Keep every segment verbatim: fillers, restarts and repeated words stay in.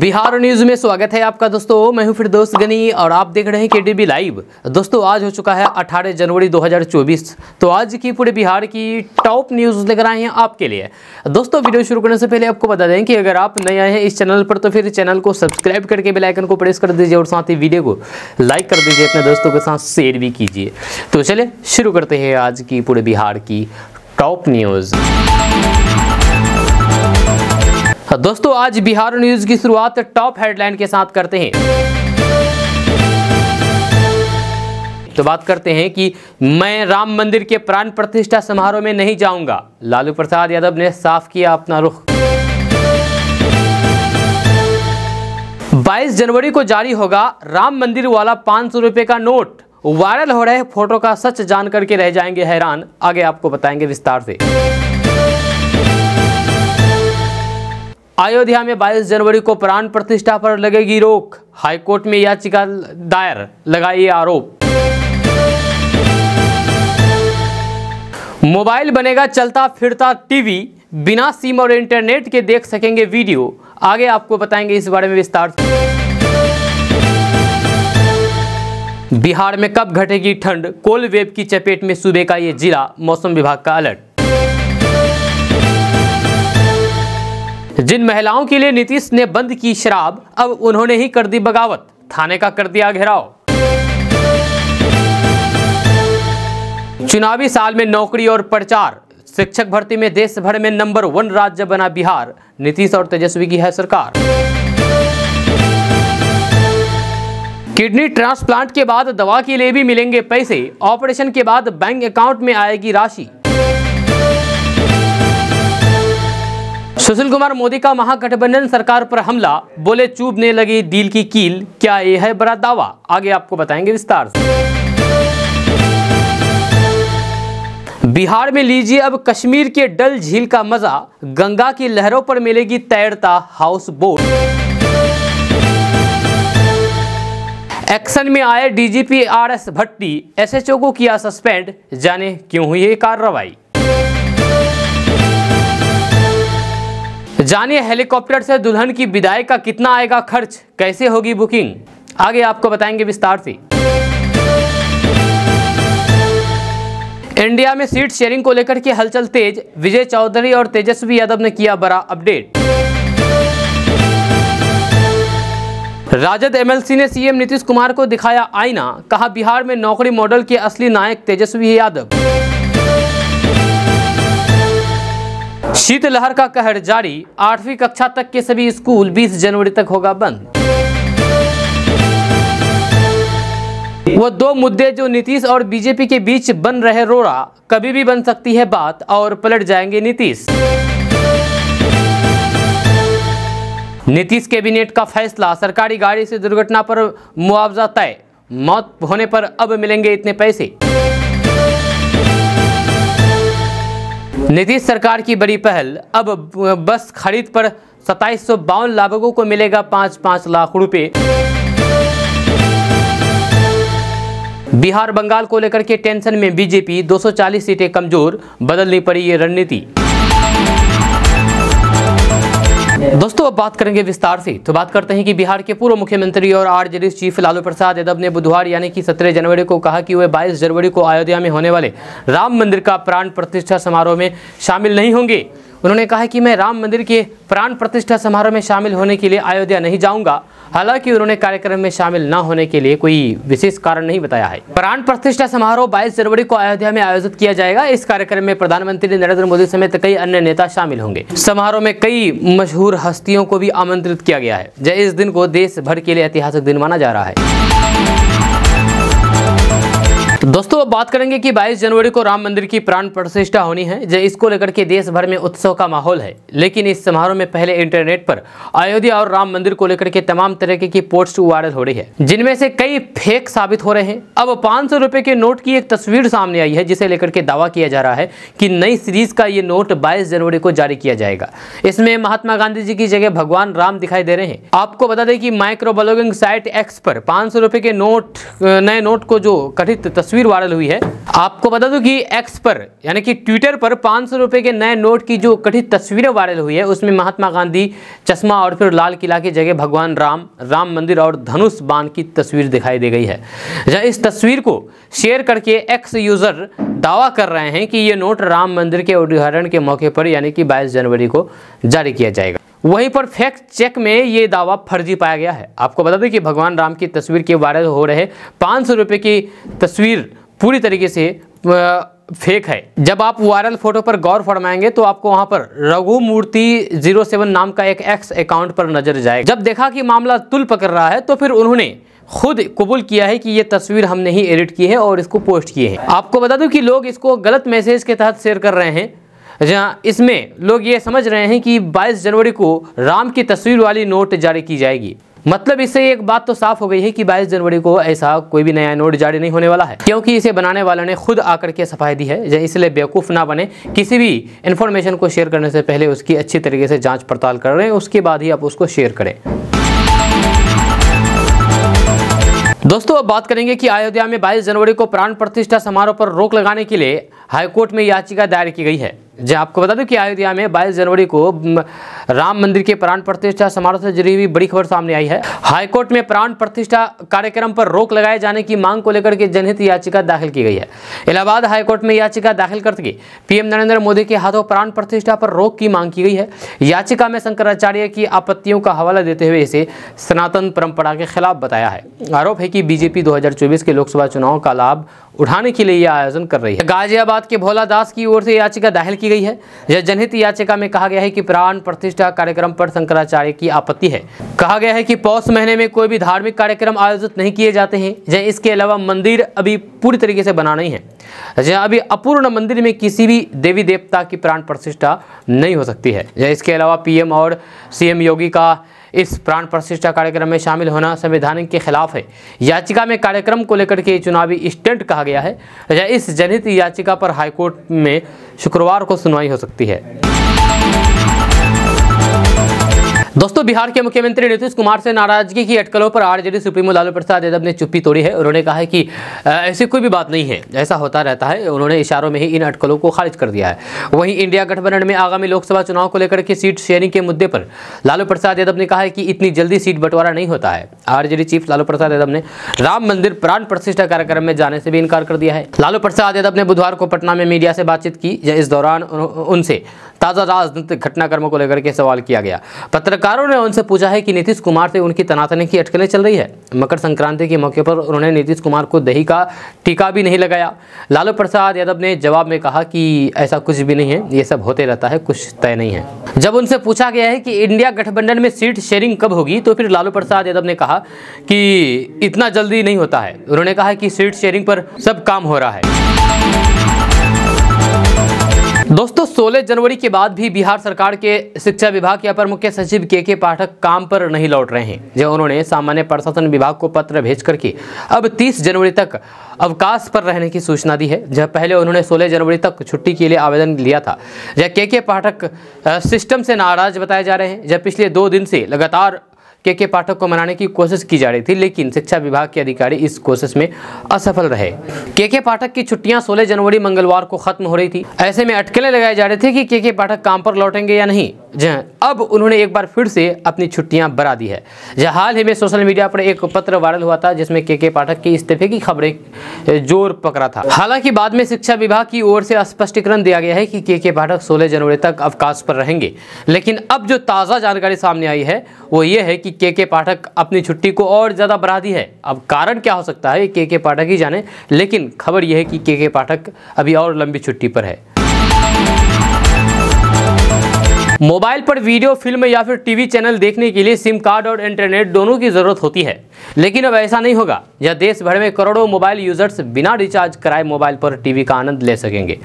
Bihar news में स्वागत है आपका दोस्तों। मैं हूं फिरदोश गनी और आप देख रहे हैं केडीबी लाइव। दोस्तों आज हो चुका है अठारह जनवरी दो हज़ार चौबीस, तो आज की पूरे बिहार की टॉप न्यूज लेकर आए हैं आपके लिए। दोस्तों वीडियो शुरू करने से पहले आपको बता दें कि अगर आप नए आए हैं इस चैनल पर तो फिर चैनल को सब्सक्राइब करके बेल आइकन को प्रेस कर दीजिए और साथ ही वीडियो को लाइक कर दीजिए, अपने दोस्तों के साथ शेयर भी कीजिए। तो चलिए शुरू करते हैं आज की पूरे बिहार की टॉप न्यूज। दोस्तों आज बिहार न्यूज की शुरुआत टॉप हेडलाइन के साथ करते हैं। तो बात करते हैं कि मैं राम मंदिर के प्राण प्रतिष्ठा समारोह में नहीं जाऊंगा, लालू प्रसाद यादव ने साफ किया अपना रुख। बाईस जनवरी को जारी होगा राम मंदिर वाला पाँच सौ रुपये का नोट। वायरल हो रहे फोटो का सच जान करके रह जाएंगे हैरान, आगे आपको बताएंगे विस्तार से। अयोध्या में बाईस जनवरी को प्राण प्रतिष्ठा पर लगेगी रोक, हाईकोर्ट में याचिका दायर, लगाई आरोप। मोबाइल बनेगा चलता फिरता टीवी, बिना सिम और इंटरनेट के देख सकेंगे वीडियो, आगे आपको बताएंगे इस बारे में विस्तार से। बिहार में कब घटेगी ठंड, कोल्ड वेव की चपेट में सूबे का ये जिला, मौसम विभाग का अलर्ट। जिन महिलाओं के लिए नीतीश ने बंद की शराब, अब उन्होंने ही कर दी बगावत, थाने का कर दिया घेराव। चुनावी साल में नौकरी और प्रचार, शिक्षक भर्ती में देश भर में नंबर वन राज्य बना बिहार, नीतीश और तेजस्वी की है सरकार। किडनी ट्रांसप्लांट के बाद दवा के लिए भी मिलेंगे पैसे, ऑपरेशन के बाद बैंक अकाउंट में आएगी राशि। सुशील कुमार मोदी का महागठबंधन सरकार पर हमला, बोले चूबने लगी डील की कील, क्या ये है बड़ा दावा, आगे आपको बताएंगे विस्तार से। बिहार में लीजिए अब कश्मीर के डल झील का मजा, गंगा की लहरों पर मिलेगी तैरता हाउस बोट। एक्शन में आए DGP R S Bhatti, SHO को किया सस्पेंड, जाने क्यों हुई ये कार्रवाई। जानिए हेलीकॉप्टर से दुल्हन की विदाई का कितना आएगा खर्च, कैसे होगी बुकिंग, आगे आपको बताएंगे विस्तार से। इंडिया में सीट शेयरिंग को लेकर के हलचल तेज, विजय चौधरी और तेजस्वी यादव ने किया बड़ा अपडेट। राजद एमएलसी ने सीएम नीतीश कुमार को दिखाया आईना, कहा बिहार में नौकरी मॉडल के असली नायक तेजस्वी यादव। शीतलहर का कहर जारी, आठवीं कक्षा तक के सभी स्कूल बीस जनवरी तक होगा बंद। वो दो मुद्दे जो नीतीश और बीजेपी के बीच बन रहे रोड़ा, कभी भी बन सकती है बात और पलट जाएंगे नीतीश। नीतीश कैबिनेट का फैसला, सरकारी गाड़ी से दुर्घटना पर मुआवजा तय, मौत होने पर अब मिलेंगे इतने पैसे। नीतीश सरकार की बड़ी पहल, अब बस खरीद पर सताइस सौ बावन लाभुकों को मिलेगा पाँच पाँच लाख रुपए। बिहार बंगाल को लेकर के टेंशन में बीजेपी, दो सौ चालीस सीटें कमजोर, बदलनी पड़ी ये रणनीति। दोस्तों अब बात करेंगे विस्तार से। तो बात करते हैं कि बिहार के पूर्व मुख्यमंत्री और आरजेडी चीफ लालू प्रसाद यादव ने बुधवार यानी कि सत्रह जनवरी को कहा कि वे बाईस जनवरी को अयोध्या में होने वाले राम मंदिर का प्राण प्रतिष्ठा समारोह में शामिल नहीं होंगे। उन्होंने कहा कि मैं राम मंदिर के प्राण प्रतिष्ठा समारोह में शामिल होने के लिए अयोध्या नहीं जाऊंगा। हालांकि उन्होंने कार्यक्रम में शामिल न होने के लिए कोई विशेष कारण नहीं बताया है। प्राण प्रतिष्ठा समारोह बाईस जनवरी को अयोध्या में आयोजित किया जाएगा। इस कार्यक्रम में प्रधानमंत्री नरेंद्र मोदी समेत कई अन्य नेता शामिल होंगे। समारोह में कई मशहूर हस्तियों को भी आमंत्रित किया गया है। जय इस दिन को देश भर के लिए ऐतिहासिक दिन माना जा रहा है। दोस्तों अब बात करेंगे कि बाईस जनवरी को राम मंदिर की प्राण प्रतिष्ठा होनी है, जो इसको लेकर के देश भर में उत्सव का माहौल है। लेकिन इस समारोह में पहले इंटरनेट पर अयोध्या और राम मंदिर को लेकर के तमाम तरीके की पोस्ट वायरल हो रही है, जिनमें से कई फेक साबित हो रहे हैं। अब पाँच सौ रुपये के नोट की एक तस्वीर सामने आई है, जिसे लेकर के दावा किया जा रहा है कि नई सीरीज का ये नोट बाईस जनवरी को जारी किया जाएगा। इसमें महात्मा गांधी जी की जगह भगवान राम दिखाई दे रहे हैं। आपको बता दें कि माइक्रो ब्लॉगिंग साइट एक्स पर पाँच सौ रुपये के नोट नए नोट को जो कथित तस्वीर वायरल हुई है। आपको बता दूं कि एक्स पर यानी कि ट्विटर पर पाँच सौ रुपये के नए नोट की जो कथित तस्वीरें वायरल हुई है उसमें महात्मा गांधी, चश्मा और फिर लाल किला की जगह भगवान राम, राम मंदिर और धनुष बाण की तस्वीर दिखाई दी गई है। जहाँ इस तस्वीर को शेयर करके एक्स यूज़र दावा कर रहे हैं कि ये नोट राम मंदिर के उद्घाटन के मौके पर यानी कि बाईस जनवरी को जारी किया जाएगा। वहीं पर फैक्ट चेक में ये दावा फर्जी पाया गया है। आपको बता दें कि भगवान राम की तस्वीर के वायरल हो रहे पाँच सौ रुपये की तस्वीर पूरी तरीके से फेक है। जब आप वायरल फोटो पर गौर फरमाएंगे तो आपको वहां पर रघु मूर्ति जीरो सेवन नाम का एक एक्स अकाउंट पर नजर जाएगा। जब देखा कि मामला तुल पकड़ रहा है तो फिर उन्होंने खुद कबूल किया है कि ये तस्वीर हमने ही एडिट की है और इसको पोस्ट किए हैं। आपको बता दूं कि लोग इसको गलत मैसेज के तहत शेयर कर रहे हैं, जहाँ इसमें लोग ये समझ रहे हैं कि बाईस जनवरी को राम की तस्वीर वाली नोट जारी की जाएगी। मतलब इससे एक बात तो साफ हो गई है कि बाईस जनवरी को ऐसा कोई भी नया नोट जारी नहीं होने वाला है, क्योंकि इसे बनाने वालों ने खुद आकर के सफाई दी है। इसलिए बेवकूफ़ ना बने, किसी भी इन्फॉर्मेशन को शेयर करने से पहले उसकी अच्छी तरीके से जांच पड़ताल कर रहे हैं, उसके बाद ही आप उसको शेयर करें। दोस्तों अब बात करेंगे कि अयोध्या में बाईस जनवरी को प्राण प्रतिष्ठा समारोह पर रोक लगाने के लिए हाईकोर्ट में याचिका दायर की गई है। जी आपको बता दूं कि अयोध्या में बाईस जनवरी को राम मंदिर के प्राण प्रतिष्ठा समारोह से जुड़ी हुई बड़ी खबर सामने आई है। हाईकोर्ट में प्राण प्रतिष्ठा कार्यक्रम पर रोक लगाए जाने की मांग को लेकर के जनहित याचिका दाखिल की गई है। इलाहाबाद हाईकोर्ट में याचिका दाखिल करके पीएम नरेंद्र मोदी के हाथों प्राण प्रतिष्ठा पर रोक की मांग की गई है। याचिका में शंकराचार्य की आपत्तियों का हवाला देते हुए इसे सनातन परंपरा के खिलाफ बताया है। आरोप है कि बीजेपी दो हजार चौबीस के लोकसभा चुनाव का लाभ उठाने के लिए यह आयोजन कर रही है। गाजियाबाद के भोला दास की ओर से याचिका दाखिल की गई है। यह जनहित याचिका में कहा गया है कि प्राण प्रतिष्ठा कार्यक्रम पर शंकराचार्य की आपत्ति है। कहा गया है कि पौष महीने में कोई भी धार्मिक कार्यक्रम आयोजित नहीं किए जाते हैं। यह इसके अलावा मंदिर अभी पूरी तरीके से बना नहीं है। यह अभी अपूर्ण मंदिर में किसी भी देवी देवता की प्राण प्रतिष्ठा नहीं हो सकती है। यह इसके अलावा पीएम और सीएम योगी का इस प्राण प्रतिष्ठा कार्यक्रम में शामिल होना संविधान के खिलाफ है। याचिका में कार्यक्रम को लेकर के चुनावी स्टंट कहा गया है। इस जनहित याचिका पर हाईकोर्ट में शुक्रवार को सुनवाई हो सकती है। दोस्तों बिहार के मुख्यमंत्री नीतीश कुमार से नाराजगी की अटकलों पर आरजेडी सुप्रीमो लालू प्रसाद यादव ने चुप्पी तोड़ी है। उन्होंने कहा है कि ऐसी कोई भी बात नहीं है, ऐसा होता रहता है। उन्होंने इशारों में ही इन अटकलों को खारिज कर दिया है। वहीं इंडिया गठबंधन में आगामी लोकसभा चुनाव को लेकर के सीट शेयरिंग के मुद्दे पर लालू प्रसाद यादव ने कहा है कि इतनी जल्दी सीट बंटवारा नहीं होता है। आरजेडी चीफ लालू प्रसाद यादव ने राम मंदिर प्राण प्रतिष्ठा कार्यक्रम में जाने से भी इनकार कर दिया है। लालू प्रसाद यादव ने बुधवार को पटना में मीडिया से बातचीत की। इस दौरान उनसे ताज़ा राजनीतिक घटनाक्रमों को लेकर के सवाल किया गया। पत्रकारों ने उनसे पूछा है कि नीतीश कुमार से उनकी तनातनी की अटकलें चल रही है। मकर संक्रांति के मौके पर उन्होंने नीतीश कुमार को दही का टीका भी नहीं लगाया। लालू प्रसाद यादव ने जवाब में कहा कि ऐसा कुछ भी नहीं है, ये सब होते रहता है, कुछ तय नहीं है। जब उनसे पूछा गया है कि इंडिया गठबंधन में सीट शेयरिंग कब होगी तो फिर लालू प्रसाद यादव ने कहा कि इतना जल्दी नहीं होता है। उन्होंने कहा कि सीट शेयरिंग पर सब काम हो रहा है। दोस्तों सोलह जनवरी के बाद भी बिहार सरकार के शिक्षा विभाग के अपर मुख्य सचिव के के पाठक काम पर नहीं लौट रहे हैं। जो उन्होंने सामान्य प्रशासन विभाग को पत्र भेज करके अब तीस जनवरी तक अवकाश पर रहने की सूचना दी है। जब पहले उन्होंने सोलह जनवरी तक छुट्टी के लिए आवेदन लिया था। जब के के पाठक सिस्टम से नाराज बताए जा रहे हैं। जब पिछले दो दिन से लगातार के के पाठक को मनाने की कोशिश की जा रही थी, लेकिन शिक्षा विभाग के अधिकारी इस कोशिश में असफल रहे। के के पाठक की छुट्टियां सोलह जनवरी मंगलवार को खत्म हो रही थी। ऐसे में अटकलें लगाए जा रहे थे कि के के पाठक काम पर लौटेंगे या नहीं। अब उन्होंने एक बार फिर से अपनी छुट्टियां बढ़ा दी है। जहां हाल ही में सोशल मीडिया पर एक पत्र वायरल हुआ था जिसमें के के पाठक के इस्तीफे की खबरें जोर पकड़ा था। हालांकि बाद में शिक्षा विभाग की ओर से स्पष्टीकरण दिया गया है कि के के पाठक सोलह जनवरी तक अवकाश पर रहेंगे। लेकिन अब जो ताज़ा जानकारी सामने आई है वो ये है कि के के पाठक अपनी छुट्टी को और ज़्यादा बढ़ा दी है। अब कारण क्या हो सकता है के के पाठक ही जाने, लेकिन खबर यह है कि के के पाठक अभी और लंबी छुट्टी पर है। मोबाइल पर वीडियो, फिल्म या फिर टीवी चैनल देखने के लिए सिम कार्ड और इंटरनेट दोनों की ज़रूरत होती है, लेकिन अब ऐसा नहीं होगा। यह देश भर में करोड़ों मोबाइल यूजर्स बिना रिचार्ज कराए मोबाइल पर टीवी का आनंद ले सकेंगे।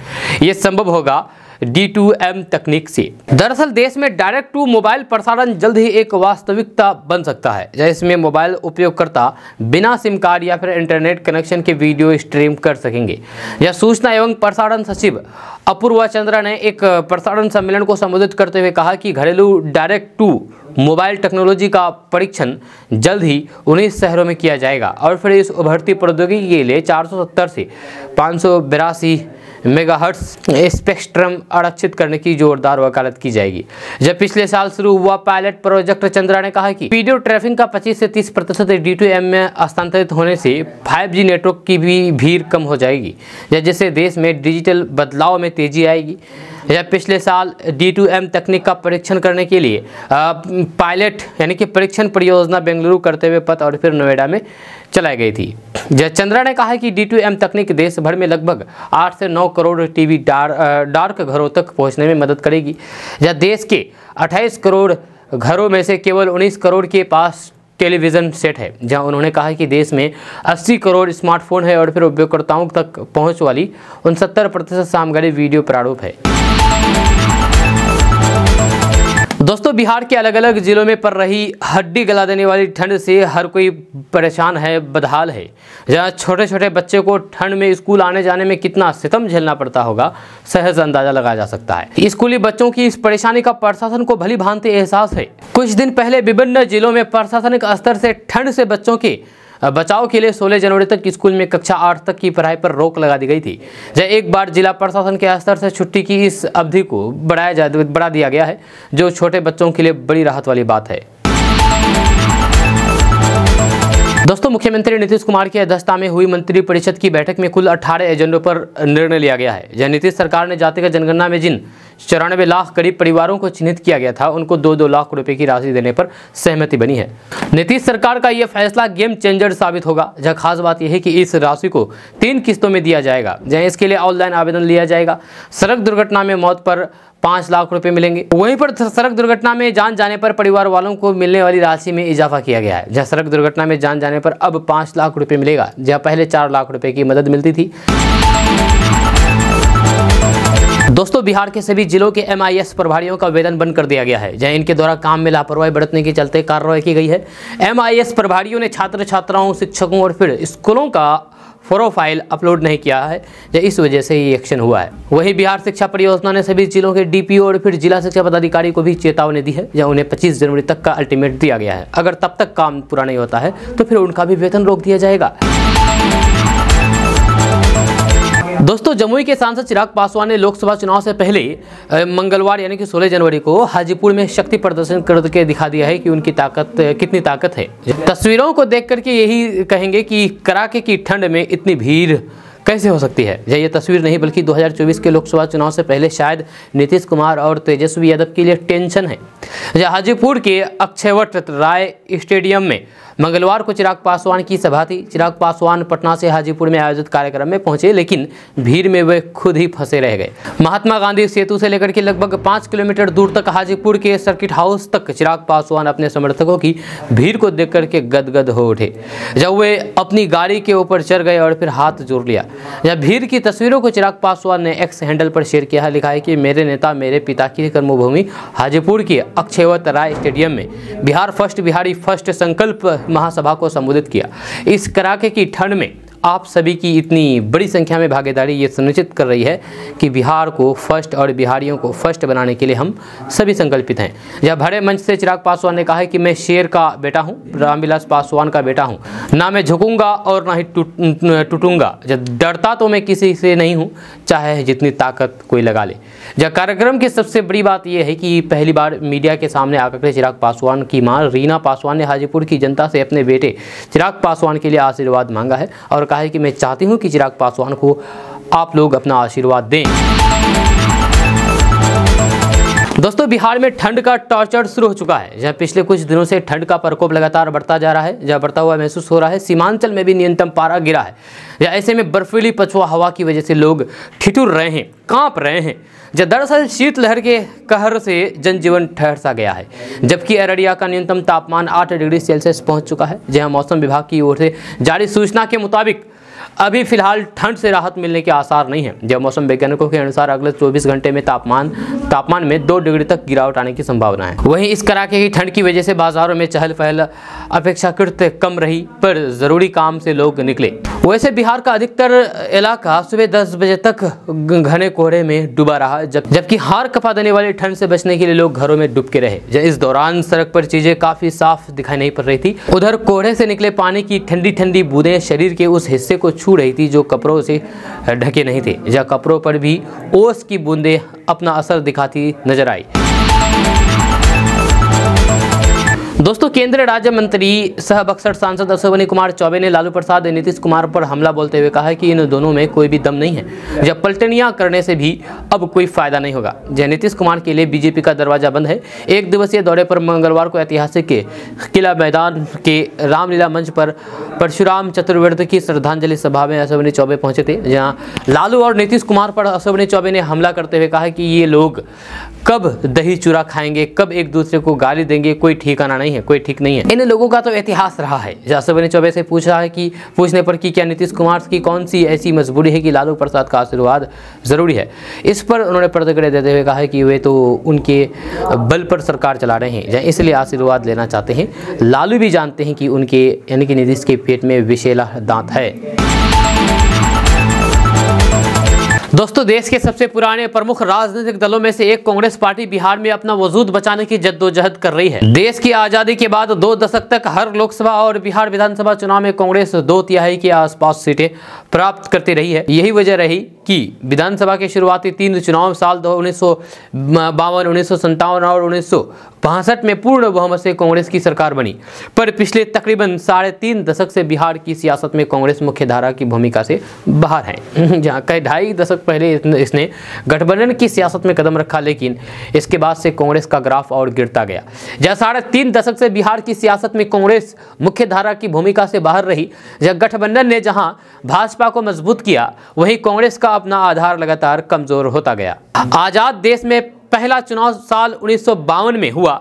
ये संभव होगा डी टू एम तकनीक से। दरअसल देश में डायरेक्ट टू मोबाइल प्रसारण जल्द ही एक वास्तविकता बन सकता है, जिसमें मोबाइल उपयोगकर्ता बिना सिम कार्ड या फिर इंटरनेट कनेक्शन के वीडियो स्ट्रीम कर सकेंगे। यह सूचना एवं प्रसारण सचिव अपूर्वा चंद्रा ने एक प्रसारण सम्मेलन को संबोधित करते हुए कहा कि घरेलू डायरेक्ट टू मोबाइल टेक्नोलॉजी का परीक्षण जल्द ही उन्नीस शहरों में किया जाएगा और फिर इस उभरती प्रौद्योगिकी के लिए चार सौ सत्तर से पाँच सौ बिरासी मेगाहर्ट्स स्पेक्ट्रम आरक्षित करने की जोरदार वकालत की जाएगी। जब पिछले साल शुरू हुआ पायलट प्रोजेक्ट, चंद्रा ने कहा कि वीडियो ट्रैफिक का पच्चीस से तीस प्रतिशत डी टू एम में हस्तांतरित होने से फाइव जी नेटवर्क की भी भीड़ कम हो जाएगी, जिससे देश में डिजिटल बदलाव में तेजी आएगी। यह पिछले साल डी टू एम तकनीक का परीक्षण करने के लिए पायलट यानी कि परीक्षण परियोजना बेंगलुरु करते हुए पथ और फिर नोएडा में चलाई गई थी। चंद्रा ने कहा कि डी टू एम तकनीक देश भर में लगभग आठ से नौ करोड़ टीवी डार, डार्क घरों तक पहुंचने में मदद करेगी। यह देश के अट्ठाईस करोड़ घरों में से केवल उन्नीस करोड़ के पास टेलीविज़न सेट है, जहां उन्होंने कहा कि देश में अस्सी करोड़ स्मार्टफोन है और फिर उपयोगकर्ताओं तक पहुंच वाली उनसत्तर प्रतिशत सामग्री वीडियो प्रारूप है। दोस्तों, बिहार के अलग अलग जिलों में पड़ रही हड्डी गला देने वाली ठंड से हर कोई परेशान है, बदहाल है। जहां छोटे छोटे बच्चे को ठंड में स्कूल आने जाने में कितना सितम झेलना पड़ता होगा, सहज अंदाजा लगाया जा सकता है। स्कूली बच्चों की इस परेशानी का प्रशासन को भली भांति एहसास है। कुछ दिन पहले विभिन्न जिलों में प्रशासनिक स्तर से ठंड से बच्चों के बचाव के लिए सोलह जनवरी तक स्कूल में कक्षा आठ तक की पढ़ाई पर रोक लगा दी गई थी। जब एक बार जिला प्रशासन के स्तर से छुट्टी की इस अवधि को बढ़ाया जा बढ़ा दिया गया है, जो छोटे बच्चों के लिए बड़ी राहत वाली बात है। दोस्तों, मुख्यमंत्री नीतीश कुमार की अध्यक्षता में हुई मंत्रिपरिषद की बैठक में कुल अठारह एजेंडों पर निर्णय लिया गया है। जहां नीतीश सरकार ने जातिगत जनगणना में जिन चौरानवे लाख करीब परिवारों को चिन्हित किया गया था, उनको दो दो लाख रुपए की राशि देने पर सहमति बनी है। नीतीश सरकार का यह फैसला गेम चेंजर साबित होगा। जहां खास बात यह है कि इस राशि को तीन किस्तों में दिया जाएगा। जहाँ इसके लिए ऑनलाइन आवेदन लिया जाएगा। सड़क दुर्घटना में मौत पर पाँच लाख रुपए मिलेंगे। वहीं पर सड़क दुर्घटना में जान जाने पर परिवार वालों को मिलने वाली राशि में इजाफा किया गया है। जहां सड़क दुर्घटना में जान जाने पर अब पाँच लाख रुपए मिलेगा, जहां पहले चार लाख रुपए की मदद मिलती थी। दोस्तों, बिहार के सभी जिलों के एम आई एस प्रभारियों का वेतन बंद कर दिया गया है। जहां इनके द्वारा काम में लापरवाही बरतने के चलते कार्रवाई की गई है। एम आई एस प्रभारियों ने छात्र छात्राओं, शिक्षकों और फिर स्कूलों का प्रोफाइल अपलोड नहीं किया है, या इस वजह से ये एक्शन हुआ है। वहीं बिहार शिक्षा परियोजना ने सभी जिलों के डी पी ओ और फिर जिला शिक्षा पदाधिकारी को भी चेतावनी दी है। जहां उन्हें पच्चीस जनवरी तक का अल्टीमेट दिया गया है। अगर तब तक काम पूरा नहीं होता है तो फिर उनका भी वेतन रोक दिया जाएगा। दोस्तों, जमुई के सांसद चिराग पासवान ने लोकसभा चुनाव से पहले मंगलवार यानी कि सोलह जनवरी को हाजीपुर में शक्ति प्रदर्शन करके दिखा दिया है कि उनकी ताकत कितनी ताकत है। तस्वीरों को देख करके यही कहेंगे कि कड़ाके की ठंड में इतनी भीड़ कैसे हो सकती है। यह तस्वीर नहीं बल्कि दो हज़ार चौबीस के लोकसभा चुनाव से पहले शायद नीतीश कुमार और तेजस्वी यादव के लिए टेंशन है। यह हाजीपुर के अक्षयवट राय स्टेडियम में मंगलवार को चिराग पासवान की सभा थी। चिराग पासवान पटना से हाजीपुर में आयोजित कार्यक्रम में पहुंचे, लेकिन भीड़ में वे खुद ही फंसे रह गए। महात्मा गांधी सेतु से लेकर के लगभग पाँच किलोमीटर दूर तक हाजीपुर के सर्किट हाउस तक चिराग पासवान अपने समर्थकों की भीड़ को देख करके गदगद हो उठे। जब वे अपनी गाड़ी के ऊपर चढ़ गए और फिर हाथ जोड़ लिया। यह भीड़ की तस्वीरों को चिराग पासवान ने एक्स हैंडल पर शेयर किया है। लिखा है कि मेरे नेता मेरे पिता की कर्मभूमि हाजीपुर के अक्षयवट राय स्टेडियम में बिहार फर्स्ट बिहारी फर्स्ट संकल्प महासभा को संबोधित किया। इस कड़ाके की ठंड में आप सभी की इतनी बड़ी संख्या में भागीदारी ये सुनिश्चित कर रही है कि बिहार को फर्स्ट और बिहारियों को फर्स्ट बनाने के लिए हम सभी संकल्पित हैं। यह भरे मंच से चिराग पासवान ने कहा है कि मैं शेर का बेटा हूं, रामविलास पासवान का बेटा हूं। ना मैं झुकूंगा और ना ही टूटूंगा। जब डरता तो मैं किसी से नहीं हूँ, चाहे जितनी ताकत कोई लगा ले। यह कार्यक्रम की सबसे बड़ी बात यह है कि पहली बार मीडिया के सामने आकर चिराग पासवान की माँ रीना पासवान ने हाजीपुर की जनता से अपने बेटे चिराग पासवान के लिए आशीर्वाद मांगा है और कहा है कि मैं चाहती हूं कि चिराग पासवान को आप लोग अपना आशीर्वाद दें। दोस्तों, बिहार में ठंड का टॉर्चर शुरू हो चुका है। जहां पिछले कुछ दिनों से ठंड का प्रकोप लगातार बढ़ता जा रहा है, जहां बढ़ता हुआ महसूस हो रहा है। सीमांचल में भी न्यूनतम पारा गिरा है। या ऐसे में बर्फीली पछुआ हवा की वजह से लोग ठिठुर रहे हैं, कांप रहे हैं। जब दरअसल शीतलहर के कहर से जनजीवन ठहरसा गया है, जबकि अररिया का न्यूनतम तापमान आठ डिग्री सेल्सियस पहुंच चुका है। जहां मौसम विभाग की ओर से जारी सूचना के मुताबिक अभी फिलहाल ठंड से राहत मिलने के आसार नहीं है। जब मौसम वैज्ञानिकों के अनुसार अगले चौबीस घंटे में तापमान तापमान में दो डिग्री तक गिरावट आने की संभावना है। वहीं इस कड़ाके की ठंड की वजह से बाजारों में चहल पहल अपेक्षाकृत कम रही, पर जरूरी काम से लोग निकले। वैसे बिहार का अधिकतर इलाका सुबह दस बजे तक घने कोहरे में डूबा रहा, जब जबकि हार कपा देने वाली ठंड से बचने के लिए लोग घरों में डूब के रहे। इस दौरान सड़क पर चीजें काफी साफ दिखाई नहीं पड़ रही थी। उधर कोहरे से निकले पानी की ठंडी ठंडी बूंदें शरीर के उस हिस्से को छू रही थी जो कपड़ों से ढके नहीं थे, जहां कपड़ों पर भी ओस की बूंदें अपना असर दिखाती नजर आई। दोस्तों, केंद्रीय राज्य मंत्री सह बक्सर सांसद अश्विनी कुमार चौबे ने लालू प्रसाद और नीतीश कुमार पर हमला बोलते हुए कहा है कि इन दोनों में कोई भी दम नहीं है। जब पलटनियां करने से भी अब कोई फायदा नहीं होगा। जय नीतीश कुमार के लिए बीजेपी का दरवाजा बंद है। एक दिवसीय दौरे पर मंगलवार को ऐतिहासिक के किला मैदान के रामलीला मंच पर परशुराम चतुर्वेदी की श्रद्धांजलि सभा में अश्विनी चौबे पहुंचे थे, जहाँ लालू और नीतीश कुमार पर अश्विनी चौबे ने हमला करते हुए कहा कि ये लोग कब दही चूरा खाएंगे, कब एक दूसरे को गाली देंगे, कोई ठिकाना नहीं है, कोई ठीक नहीं है। इन लोगों का तो इतिहास रहा है। अश्विनी चौबे से पूछा है कि पूछने पर कि क्या नीतीश कुमार की कौन सी ऐसी मजबूरी है कि लालू प्रसाद का आशीर्वाद जरूरी है, इस पर उन्होंने प्रतिक्रिया देते हुए कहा कि वे तो उनके बल पर सरकार चला रहे हैं, इसलिए आशीर्वाद लेना चाहते हैं। लालू भी जानते हैं कि उनके यानी कि नीतीश के पेट में विषैला दांत है। दोस्तों, देश के सबसे पुराने प्रमुख राजनीतिक दलों में से एक कांग्रेस पार्टी बिहार में अपना वजूद बचाने की जद्दोजहद कर रही है। देश की आजादी के बाद दो दशक तक हर लोकसभा और बिहार विधानसभा चुनाव में कांग्रेस दो तिहाई के आसपास सीटें प्राप्त करती रही है। यही वजह रही कि विधानसभा के शुरुआती तीन चुनाव साल उन्नीस सौ बावन उन्नीस सौ संतावन और उन्नीस सौ बासठ में पूर्ण बहुमत से कांग्रेस की सरकार बनी, पर पिछले तकरीबन साढ़े तीन दशक से बिहार की सियासत में कांग्रेस मुख्य धारा की भूमिका से बाहर है। जहाँ कई ढाई दशक पहले इसने गठबंधन की सियासत में कदम रखा, लेकिन इसके बाद से कांग्रेस का ग्राफ और गिरता गया। जहां साढ़े तीन दशक से बिहार की सियासत में कांग्रेस मुख्य धारा की भूमिका से बाहर रही, जब गठबंधन ने जहां भाजपा को मजबूत किया, वहीं कांग्रेस का अपना आधार लगातार कमजोर होता गया। आजाद देश में पहला चुनाव साल उन्नीस सौ बावन में हुआ,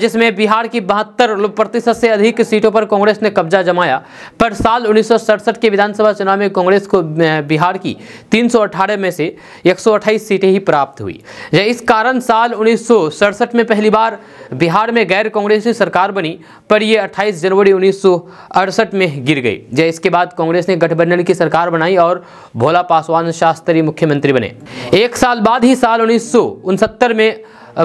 जिसमें बिहार की बहत्तर प्रतिशत से अधिक सीटों पर कांग्रेस ने कब्जा जमाया, पर साल उन्नीस सौ सड़सठ के विधानसभा चुनाव में कांग्रेस को बिहार की तीन सौ अठारह में से एक सौ अट्ठाईस सीटें ही प्राप्त हुई। इस कारण साल उन्नीस सौ सड़सठ में पहली बार बिहार में गैर कांग्रेसी सरकार बनी, पर यह अट्ठाईस जनवरी उन्नीस सौ अड़सठ में गिर गई। जय इसके बाद कांग्रेस ने गठबंधन की सरकार बनाई और भोला पासवान शास्त्री मुख्यमंत्री बने। एक साल बाद ही साल उन्नीस सौ उनसत्तर में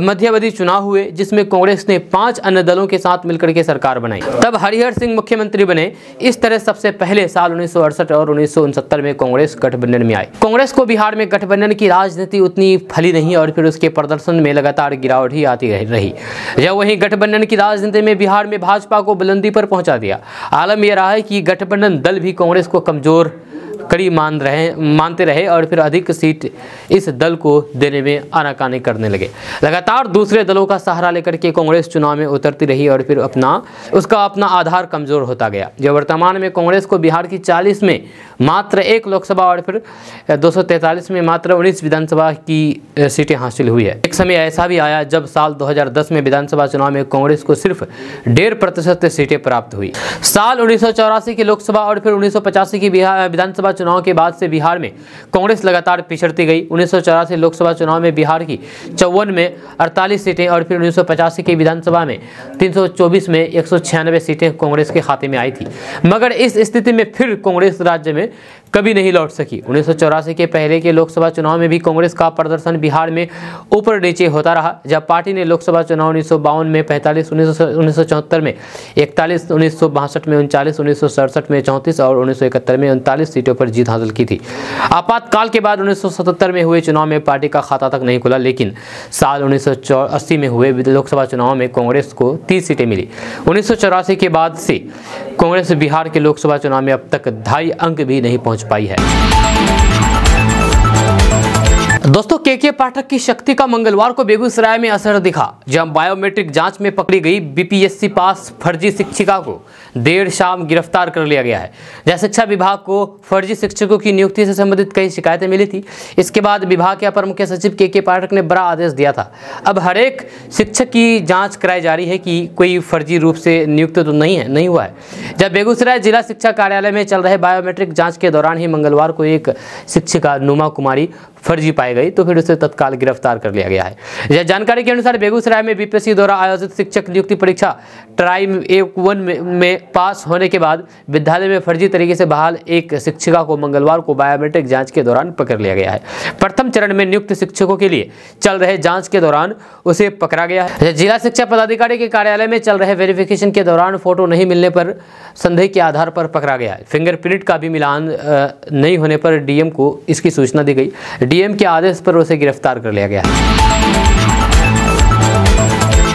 मध्यावधि चुनाव हुए, जिसमें कांग्रेस ने पांच अन्य दलों के साथ मिलकर के सरकार बनाई। तब हरिहर सिंह मुख्यमंत्री बने। इस तरह सबसे पहले साल उन्नीस सौ अड़सठ और उन्नीस सौ उनसत्तर में कांग्रेस गठबंधन में आई। कांग्रेस को बिहार में गठबंधन की राजनीति उतनी फली नहीं और फिर उसके प्रदर्शन में लगातार गिरावट ही आती रही। जब वहीं गठबंधन की राजनीति में बिहार में भाजपा को बुलंदी पर पहुंचा दिया। आलम यह रहा है कि गठबंधन दल भी कांग्रेस को कमजोर कड़ी मान रहे मानते रहे और फिर अधिक सीट इस दल को देने में आनाकानी करने लगे। लगातार दूसरे दलों का सहारा लेकर के कांग्रेस चुनाव में उतरती रही और फिर अपना उसका अपना आधार कमजोर होता गया। जब वर्तमान में कांग्रेस को बिहार की चालीस में मात्र एक लोकसभा और फिर दो सौ तैंतालीस में मात्र उन्नीस विधानसभा की सीटें हासिल हुई है। एक समय ऐसा भी आया जब साल दो हजार दस में विधानसभा चुनाव में कांग्रेस को सिर्फ डेढ़ प्रतिशत सीटें प्राप्त हुई। साल उन्नीस सौ चौरासी की लोकसभा और फिर उन्नीस सौ पचासी की विधानसभा चुनाव के बाद से बिहार में कांग्रेस लगातार पिछड़ती गई। उन्नीस सौ चौरासी लोकसभा चुनाव में बिहार की चौवन में अड़तालीस सीटें और फिर उन्नीस सौ पचासी के विधानसभा में तीन सौ चौबीस में एक सौ छियानवे सीटें कांग्रेस के खाते में आई थी, मगर इस स्थिति में फिर कांग्रेस राज्य में कभी नहीं लौट सकी। उन्नीस सौ चौरासी के पहले के लोकसभा चुनाव में भी कांग्रेस का प्रदर्शन बिहार में ऊपर नीचे होता रहा, जब पार्टी ने लोकसभा चुनाव उन्नीस सौ बावन में पैंतालीस, उन्नीस सौ चौहत्तर में इकतालीस, उन्नीस सौ बासठ में उनचालीस, उन्नीस सौ सड़सठ में चौंतीस और उन्नीस सौ इकहत्तर में उनतालीस सीटों पर जीत हासिल की थी। आपातकाल के बाद उन्नीस सौ सतहत्तर में हुए चुनाव में पार्टी का खाता तक नहीं खुला, लेकिन साल उन्नीस सौ अस्सी में हुए लोकसभा चुनाव में कांग्रेस को तीस सीटें मिली। उन्नीस सौ चौरासी के बाद से कांग्रेस बिहार के लोकसभा चुनाव में अब तक ढाई अंक भी नहीं पहुंच पाई है। दोस्तों के के पाठक की शक्ति का मंगलवार को बेगूसराय में असर दिखा, जहां बायोमेट्रिक जांच में पकड़ी गई बीपीएससी पास फर्जी शिक्षिका को देर शाम गिरफ्तार कर लिया गया है। जहां शिक्षा विभाग को फर्जी शिक्षकों की नियुक्ति से संबंधित कई शिकायतें मिली थी। इसके बाद विभाग के अपर मुख्य सचिव के के पाठक ने बड़ा आदेश दिया था। अब हरेक शिक्षक की जाँच कराई जा रही है कि कोई फर्जी रूप से नियुक्त तो नहीं है नहीं हुआ है। जब बेगूसराय जिला शिक्षा कार्यालय में चल रहे बायोमेट्रिक जाँच के दौरान ही मंगलवार को एक शिक्षिका नुमा कुमारी फर्जी पाई गई, तो फिर उसे तत्काल गिरफ्तार कर लिया गया है। यह जानकारी के अनुसार बेगूसराय में बीपीएससी द्वारा आयोजित शिक्षक नियुक्ति परीक्षा ट्राइम ए वन में, में पास होने के बाद विद्यालय में फर्जी तरीके से बहाल एक शिक्षिका को मंगलवार को बायोमेट्रिक जांच के दौरान पकड़ लिया गया है। प्रथम चरण में नियुक्त शिक्षकों के लिए चल रहे जाँच के दौरान उसे पकड़ा गया है। जिला शिक्षा पदाधिकारी के कार्यालय में चल रहे वेरिफिकेशन के दौरान फोटो नहीं मिलने पर संदेह के आधार पर पकड़ा गया है। फिंगरप्रिंट का भी मिलान नहीं होने पर डीएम को इसकी सूचना दी गई। डीएम के आदेश पर उसे गिरफ्तार कर लिया गया है।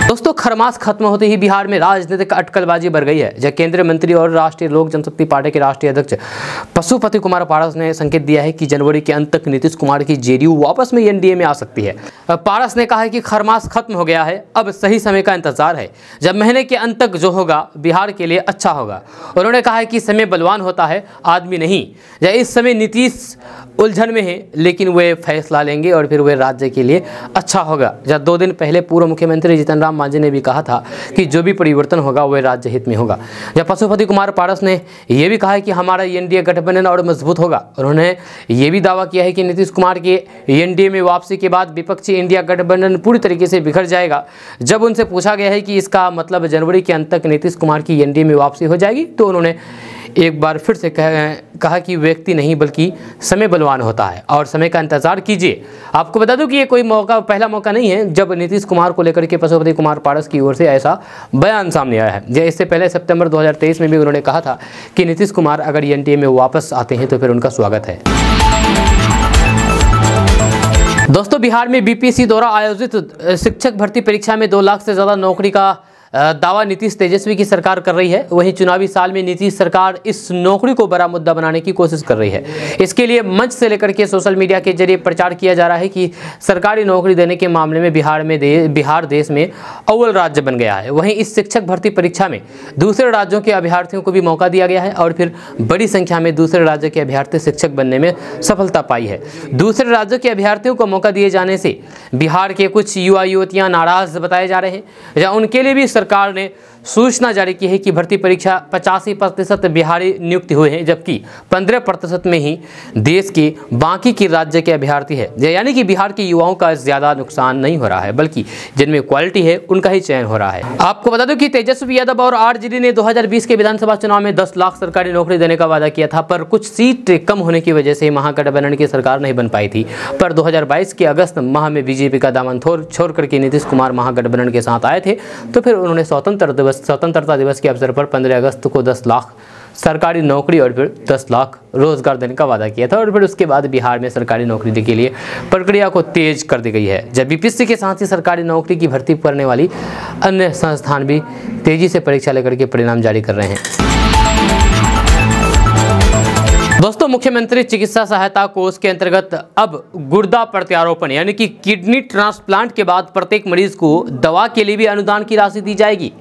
दोस्तों खरमास खत्म होते ही बिहार में राजनीतिक अटकलबाजी बढ़ गई है, जहां केंद्रीय मंत्री और राष्ट्रीय लोक जनशक्ति पार्टी के राष्ट्रीय अध्यक्ष पशुपति कुमार पारस ने संकेत दिया है कि जनवरी के अंत तक नीतीश कुमार की जेडीयू वापस में एनडीए में आ सकती है। पारस ने कहा है कि खरमास खत्म हो गया है, अब सही समय का इंतजार है। जब महीने के अंत तक जो होगा बिहार के लिए अच्छा होगा। उन्होंने कहा है कि समय बलवान होता है, आदमी नहीं। या इस समय नीतीश उलझन में है, लेकिन वे फैसला लेंगे और फिर वे राज्य के लिए अच्छा होगा। जब दो दिन पहले पूर्व मुख्यमंत्री जीतन राम मांझी ने भी कहा था कि जो भी परिवर्तन होगा वह राज्य हित में होगा। जब पशुपति कुमार पारस ने यह भी कहा है कि हमारा एनडीए गठबंधन और मजबूत होगा। उन्होंने ये भी दावा किया है कि नीतीश कुमार के एनडीए में वापसी के बाद विपक्षी इंडिया गठबंधन पूरी तरीके से बिखर जाएगा। जब उनसे पूछा गया है कि इसका मतलब जनवरी के अंत तक नीतीश कुमार की एनडीए में वापसी हो जाएगी, तो उन्होंने एक बार फिर से कह, कहा कि व्यक्ति नहीं बल्कि समय बलवान होता है और समय का इंतजार कीजिए। आपको बता दूं कि ये कोई मौका पहला मौका नहीं है जब नीतीश कुमार को लेकर के पशुपति कुमार पारस की ओर से ऐसा बयान सामने आया है। इससे पहले सितंबर दो हज़ार तेईस में भी उन्होंने कहा था कि नीतीश कुमार अगर एनडीए में वापस आते हैं तो फिर उनका स्वागत है। दोस्तों बिहार में बीपीएससी द्वारा आयोजित शिक्षक भर्ती परीक्षा में दो लाख से ज़्यादा नौकरी का दावा नीतीश तेजस्वी की सरकार कर रही है। वहीं चुनावी साल में नीतीश सरकार इस नौकरी को बड़ा मुद्दा बनाने की कोशिश कर रही है। इसके लिए मंच से लेकर के सोशल मीडिया के जरिए प्रचार किया जा रहा है कि सरकारी नौकरी देने के मामले में बिहार में दे, बिहार देश में अव्वल राज्य बन गया है। वहीं इस शिक्षक भर्ती परीक्षा में दूसरे राज्यों के अभ्यर्थियों को भी मौका दिया गया है और फिर बड़ी संख्या में दूसरे राज्य के अभ्यर्थी शिक्षक बनने में सफलता पाई है। दूसरे राज्यों के अभ्यर्थियों को मौका दिए जाने से बिहार के कुछ युवा युवतियाँ नाराज बताए जा रहे हैं। या उनके लिए भी सरकार ने सूचना जारी की है कि भर्ती परीक्षा पचासी प्रतिशत बिहारी नियुक्त हुए हैं, जबकि पंद्रह प्रतिशत में ही देश के बाकी के राज्य के अभ्यर्थी है। यानी कि बिहार के युवाओं का ज्यादा नुकसान नहीं हो रहा है, बल्कि जिनमें क्वालिटी है उनका ही चयन हो रहा है। आपको बता दूं कि तेजस्वी यादव और आरजेडी ने दो हज़ार बीस के विधानसभा चुनाव में दस लाख सरकारी नौकरी देने का वादा किया था, पर कुछ सीट कम होने की वजह से महागठबंधन की सरकार नहीं बन पाई थी। पर दो हजार बाईस के अगस्त माह में बीजेपी का दामन छोड़ करके नीतीश कुमार महागठबंधन के साथ आए थे, तो फिर उन्होंने स्वतंत्र दिवस स्वतंत्रता दिवस के अवसर पर पंद्रह अगस्त को दस लाख सरकारी नौकरी और फिर दस लाख रोजगार देने का वादा किया था। और फिर उसके बाद बिहार में सरकारी नौकरी के लिए प्रक्रिया को तेज कर दी गई है। जब बीपीएससी के साथ ही सरकारी नौकरी की भर्ती करने वाली अन्य संस्थान भी तेजी से परीक्षा लेकर के परिणाम जारी कर रहे हैं। दोस्तों मुख्यमंत्री चिकित्सा सहायता कोष के अंतर्गत अब गुर्दा प्रत्यारोपण यानी कि किडनी ट्रांसप्लांट के बाद प्रत्येक मरीज को दवा के लिए भी अनुदान की राशि दी जाएगी।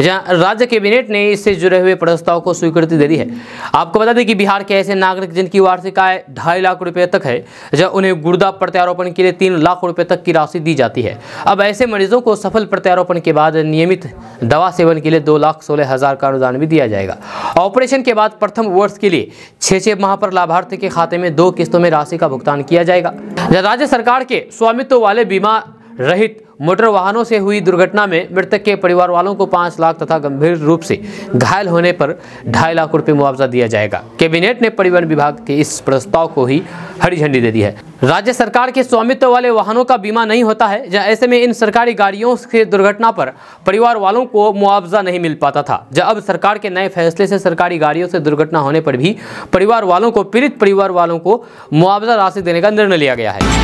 राज्य कैबिनेट ने इससे जुड़े हुए प्रस्ताव को स्वीकृति दे दी है। आपको बता दें कि बिहार के ऐसे नागरिक जिनकी वार्षिक आय ढाई लाख रुपए तक है, जहां उन्हें गुर्दा प्रत्यारोपण के लिए तीन लाख रुपए तक की राशि दी जाती है। अब ऐसे मरीजों को सफल प्रत्यारोपण के बाद नियमित दवा सेवन के लिए दो लाख सोलह हजार का अनुदान भी दिया जाएगा। ऑपरेशन के बाद प्रथम वर्ष के लिए छः छः माह पर लाभार्थी के खाते में दो किस्तों में राशि का भुगतान किया जाएगा। राज्य सरकार के स्वामित्व वाले बीमा रहित मोटर वाहनों से हुई दुर्घटना में मृतक के परिवार वालों को पाँच लाख तथा गंभीर रूप से घायल होने पर ढाई लाख रुपए मुआवजा दिया जाएगा। कैबिनेट ने परिवहन विभाग के इस प्रस्ताव को ही हरी झंडी दे दी है। राज्य सरकार के स्वामित्व वाले वाहनों का बीमा नहीं होता है, जहाँ ऐसे में इन सरकारी गाड़ियों से दुर्घटना पर परिवार वालों को मुआवजा नहीं मिल पाता था। जहाँ अब सरकार के नए फैसले से सरकारी गाड़ियों से दुर्घटना होने पर भी परिवार वालों को पीड़ित परिवार वालों को मुआवजा राशि देने का निर्णय लिया गया है।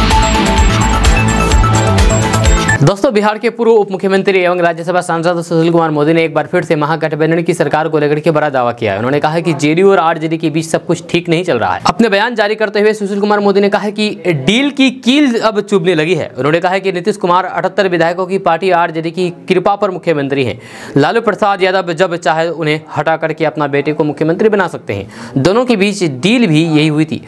दोस्तों, बिहार के पूर्व उप मुख्यमंत्री एवं राज्यसभा सांसद सुशील कुमार मोदी ने एक बार फिर से महागठबंधन की सरकार को लेकर के बड़ा दावा किया है। उन्होंने कहा कि जेडीयू और आरजेडी के बीच सब कुछ ठीक नहीं चल रहा है। अपने बयान जारी करते हुए सुशील कुमार मोदी ने कहा कि डील की कील अब चुभने लगी है। उन्होंने कहा कि नीतीश कुमार अठहत्तर विधायकों की पार्टी आरजेडी की कृपा पर मुख्यमंत्री है। लालू प्रसाद यादव जब चाहे उन्हें हटा करके अपना बेटे को मुख्यमंत्री बना सकते हैं। दोनों के बीच डील भी यही हुई थी।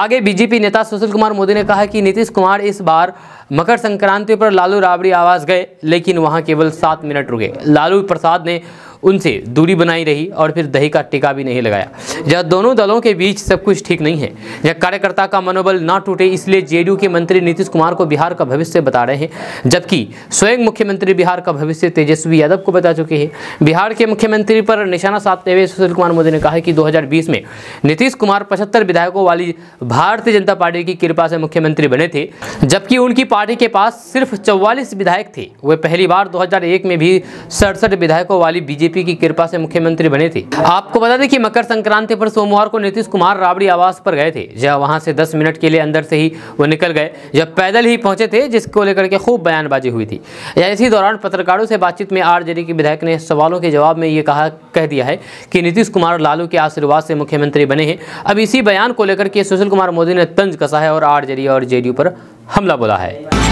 आगे बीजेपी नेता सुशील कुमार मोदी ने कहा कि नीतीश कुमार इस बार मकर संक्रांति पर लालू राबड़ी आवास गए, लेकिन वहां केवल सात मिनट रुके। लालू प्रसाद ने उनसे दूरी बनाई रही और फिर दही का टीका भी नहीं लगाया। यह दोनों दलों के बीच सब कुछ ठीक नहीं है। यह कार्यकर्ता का मनोबल ना टूटे, इसलिए जेडीयू के मंत्री नीतीश कुमार को बिहार का भविष्य बता रहे हैं, जबकि स्वयं मुख्यमंत्री बिहार का भविष्य तेजस्वी यादव को बता चुके हैं। बिहार के मुख्यमंत्री पर निशाना साधते हुए सुशील कुमार मोदी ने कहा कि दो हजार बीस में नीतीश कुमार पचहत्तर विधायकों वाली भारतीय जनता पार्टी की कृपा से मुख्यमंत्री बने थे, जबकि उनकी पार्टी के पास सिर्फ चौवालीस विधायक थे। वे पहली बार दो हजार एक में भी सड़सठ विधायकों वाली बीजेपी की कृपा से मुख्यमंत्री बने थे। आपको बता दें कि मकर संक्रांति पर सोमवार को नीतीश कुमार राबड़ी आवास पर गए थे। जहां वहां से दस मिनट के लिए अंदर से ही वो निकल गए, जब पैदल ही पहुंचे थे, जिसको लेकर के खूब बयानबाजी हुई थी। इसी दौरान पत्रकारों से बातचीत में आरजेडी के विधायक ने सवालों के जवाब में ये कहा कह दिया है कि नीतीश कुमार लालू के आशीर्वाद से मुख्यमंत्री बने हैं। अब इसी बयान को लेकर के सुशील कुमार मोदी ने तंज कसा है और आरजेडी और जेडीयू पर हमला बोला है।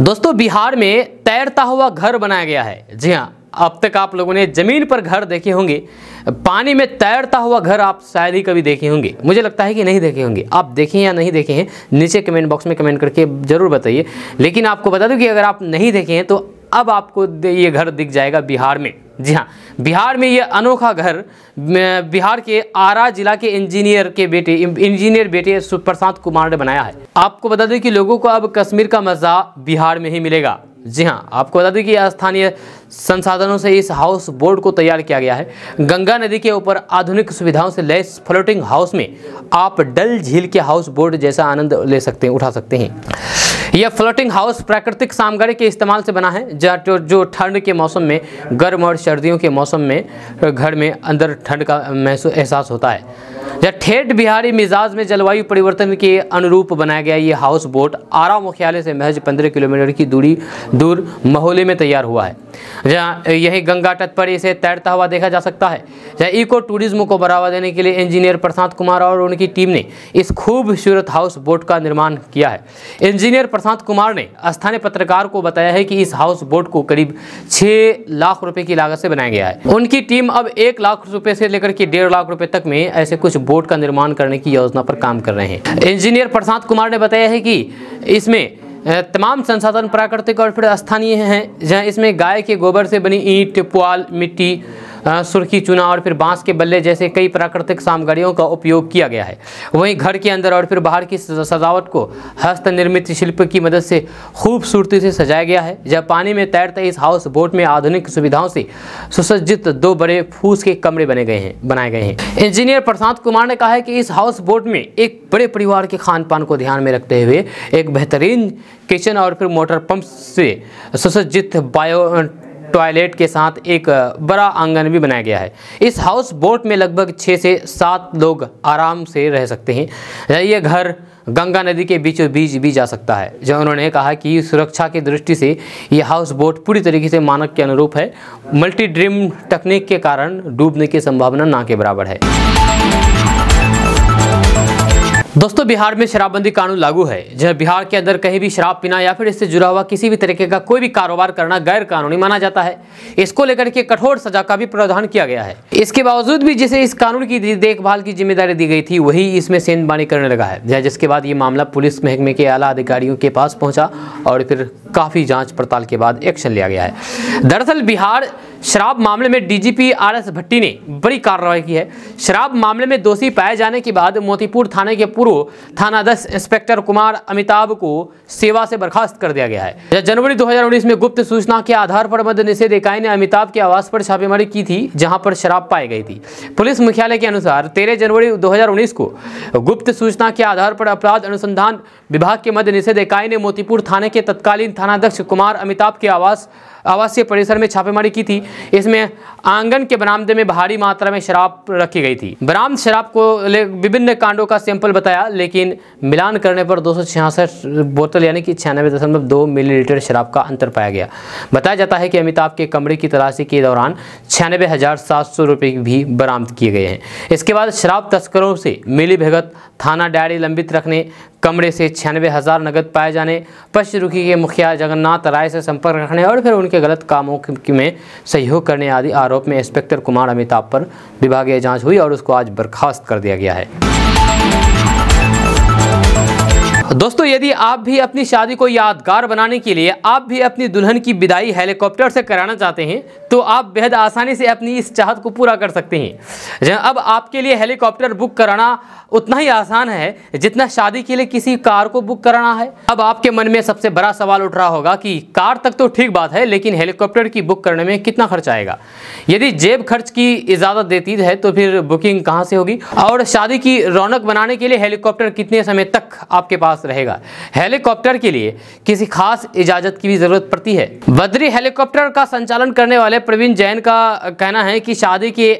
दोस्तों, बिहार में तैरता हुआ घर बनाया गया है। जी हाँ, अब तक आप लोगों ने जमीन पर घर देखे होंगे, पानी में तैरता हुआ घर आप शायद ही कभी देखे होंगे। मुझे लगता है कि नहीं देखे होंगे। आप देखें या नहीं देखे हैं, नीचे कमेंट बॉक्स में कमेंट करके जरूर बताइए। लेकिन आपको बता दूं कि अगर आप नहीं देखे हैं तो अब आपको ये घर दिख जाएगा बिहार में। जी हाँ, बिहार में ये अनोखा घर बिहार के आरा जिला के इंजीनियर के बेटे इंजीनियर बेटे प्रशांत कुमार ने बनाया है। आपको बता दें कि लोगों को अब कश्मीर का मज़ा बिहार में ही मिलेगा। जी हाँ, आपको बता दें कि स्थानीय संसाधनों से इस हाउस बोर्ड को तैयार किया गया है। गंगा नदी के ऊपर आधुनिक सुविधाओं से लैस फ्लोटिंग हाउस में आप डल झील के हाउस बोर्ड जैसा आनंद ले सकते हैं उठा सकते हैं। यह फ्लोटिंग हाउस प्राकृतिक सामग्री के इस्तेमाल से बना है, जो ठंड के मौसम में, गर्म और सर्दियों के मौसम में घर में अंदर ठंड का महसूस एहसास होता है। यह ठेठ बिहारी मिजाज में जलवायु परिवर्तन के अनुरूप बनाया गया ये हाउस बोट आरा मुख्यालय से महज पंद्रह किलोमीटर की दूरी दूर महोले में तैयार हुआ है। जहाँ यही गंगा तट पर इसे तैरता हुआ देखा जा सकता है। जहाँ इको टूरिज्म को बढ़ावा देने के लिए इंजीनियर प्रशांत कुमार और उनकी टीम ने इस खूबसूरत हाउस बोट का निर्माण किया है। इंजीनियर प्रशांत कुमार ने स्थानीय पत्रकार को बताया है कि इस हाउस बोट को करीब छः लाख रुपए की लागत से बनाया गया है। उनकी टीम अब एक लाख रुपए से लेकर के डेढ़ लाख रुपए तक में ऐसे कुछ बोट का निर्माण करने की योजना पर काम कर रहे हैं। इंजीनियर प्रशांत कुमार ने बताया है कि इसमें तमाम संसाधन प्राकृतिक और फिर स्थानीय हैं, जहाँ इसमें गाय के गोबर से बनी ईंट, पुआल, मिट्टी, सुर्खी, चूना और फिर बांस के बल्ले जैसे कई प्राकृतिक सामग्रियों का उपयोग किया गया है। वहीं घर के अंदर और फिर बाहर की सजावट को हस्त निर्मित शिल्प की मदद से खूबसूरती से सजाया गया है। जब पानी में तैरते इस हाउस बोट में आधुनिक सुविधाओं से सुसज्जित दो बड़े फूस के कमरे बने गए हैं बनाए गए हैं। इंजीनियर प्रशांत कुमार ने कहा है कि इस हाउस बोट में एक बड़े परिवार के खान पान को ध्यान में रखते हुए एक बेहतरीन किचन और फिर मोटर पंप से सुसज्जित बायो टॉयलेट के साथ एक बड़ा आंगन भी बनाया गया है। इस हाउस बोट में लगभग छः से सात लोग आराम से रह सकते हैं। यह घर गंगा नदी के बीचों बीच भी जा सकता है। जो उन्होंने कहा कि सुरक्षा की दृष्टि से यह हाउस बोट पूरी तरीके से मानक के अनुरूप है। मल्टी ड्रीम तकनीक के कारण डूबने की संभावना ना के बराबर है। दोस्तों, बिहार में शराबबंदी कानून लागू है। जहाँ बिहार के अंदर कहीं भी शराब पीना या फिर इससे जुड़ा हुआ किसी भी तरीके का कोई भी कारोबार करना गैर कानूनी माना जाता है। इसको लेकर के कठोर सजा का भी प्रावधान किया गया है। इसके बावजूद भी जिसे इस कानून की देखभाल की जिम्मेदारी दी गई थी, वही इसमें सेंधमारी करने लगा है। जिसके बाद ये मामला पुलिस महकमे के आला अधिकारियों के पास पहुँचा और फिर काफ़ी जाँच पड़ताल के बाद एक्शन लिया गया है। दरअसल बिहार शराब मामले में डीजीपी आर एस भट्टी ने बड़ी कार्रवाई की है। शराब मामले में दोषी पाए जाने के बाद मोतीपुर थाने के पूर्व थानाध्यक्ष इंस्पेक्टर कुमार अमिताभ को सेवा से बर्खास्त कर दिया गया है। जनवरी दो हजार उन्नीस में गुप्त सूचना के आधार पर मद्य निषेध इकाई ने अमिताभ के आवास पर छापेमारी की थी, जहां पर शराब पाई गई थी। पुलिस मुख्यालय के अनुसार तेरह जनवरी दो हजार उन्नीस को गुप्त सूचना के आधार पर अपराध अनुसंधान विभाग के मद्य निषेध इकाई ने मोतीपुर थाने के तत्कालीन थानाध्यक्ष कुमार अमिताभ के आवास आवासीय परिसर में छापेमारी की थी। इसमें आंगन के बरामदे में भारी मात्रा में शराब रखी गई थी। बरामद शराब को विभिन्न कांडों का सैंपल बताया, लेकिन मिलान करने पर दो सौ छियासठ बोतल यानी कि छियानवे दशमलव दो मिलीलीटर शराब का अंतर पाया गया। बताया जाता है कि अमिताभ के कमरे की तलाशी के दौरान छियानवे हजार सात सौ रुपये भी बरामद किए गए हैं। इसके बाद शराब तस्करों से मिली भगत, थाना डायरी लंबित रखने, कमरे से छियानवे हज़ार नगद पाए जाने, पश्चिम रुखी के मुखिया जगन्नाथ राय से संपर्क रखने और फिर उनके गलत कामों में सहयोग करने आदि आरोप में इंस्पेक्टर कुमार अमिताभ पर विभागीय जांच हुई और उसको आज बर्खास्त कर दिया गया है। दोस्तों, यदि आप भी अपनी शादी को यादगार बनाने के लिए आप भी अपनी दुल्हन की विदाई हेलीकॉप्टर से कराना चाहते हैं तो आप बेहद आसानी से अपनी इस चाहत को पूरा कर सकते हैं। अब आपके लिए हेलीकॉप्टर बुक कराना उतना ही आसान है जितना शादी के लिए किसी कार को बुक कराना है। अब आपके मन में सबसे बड़ा सवाल उठ रहा होगा कि कार तक तो ठीक बात है, लेकिन हेलीकॉप्टर की बुक करने में कितना खर्च आएगा। यदि जेब खर्च की इजाज़त देती है तो फिर बुकिंग कहाँ से होगी, और शादी की रौनक बनाने के लिए हेलीकॉप्टर कितने समय तक आपके पास रहेगा। हेलीकॉप्टर के लिए किसी खास इजाज़त की भी ज़रूरत पड़ती है। बद्री हेलीकॉप्टर का संचालन करने वाले प्रवीण जैन का कहना है कि शादी के